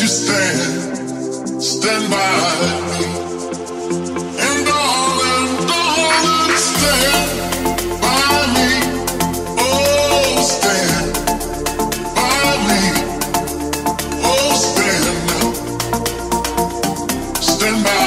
you stand by me. Stand by.